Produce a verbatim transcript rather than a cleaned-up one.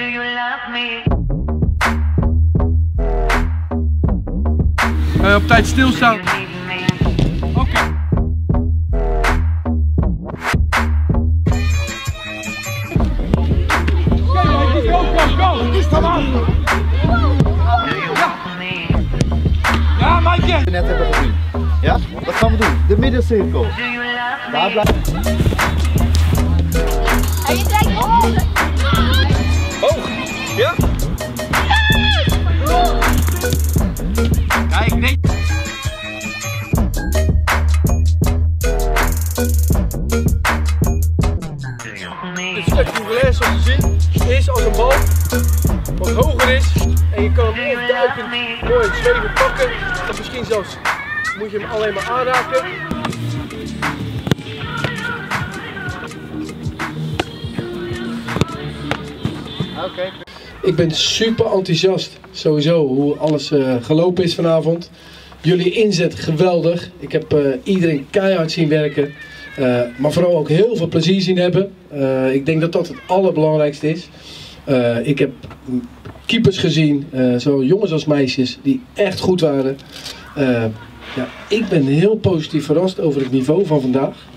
Do you love me? Uh, op tijd stilstaan. Oké. Okay. Go, go, go! Kom aan! Ja! Ja, Maaike! Net hebben we gezien. Ja? Wat gaan we doen? De middencirkel. Daar blijft. En je kijkt hoog! Hoog! Ja? Kijk, nee! Dit spectaculair zoals je ziet. Is als een bal wat hoger is en je kan hem opduiken door het zweven pakken of misschien zelfs moet je hem alleen maar aanraken. Okay. Ik ben super enthousiast sowieso hoe alles uh, gelopen is vanavond. Jullie inzet geweldig. Ik heb uh, iedereen keihard zien werken. Uh, maar vooral ook heel veel plezier zien hebben. Uh, ik denk dat dat het allerbelangrijkste is. Uh, ik heb keepers gezien, uh, zowel jongens als meisjes, die echt goed waren. Uh, ja, ik ben heel positief verrast over het niveau van vandaag.